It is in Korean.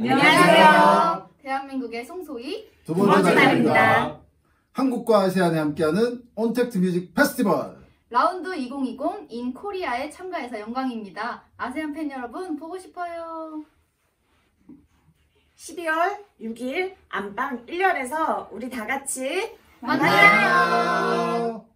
안녕하세요. 대한민국의 송소희 두 번째 날입니다. 한국과 아세안에 함께하는 온택트 뮤직 페스티벌 라운드 2020 인 코리아에 참가해서 영광입니다. 아세안 팬 여러분 보고 싶어요. 12월 6일 안방 1열에서 우리 다 같이 만나요.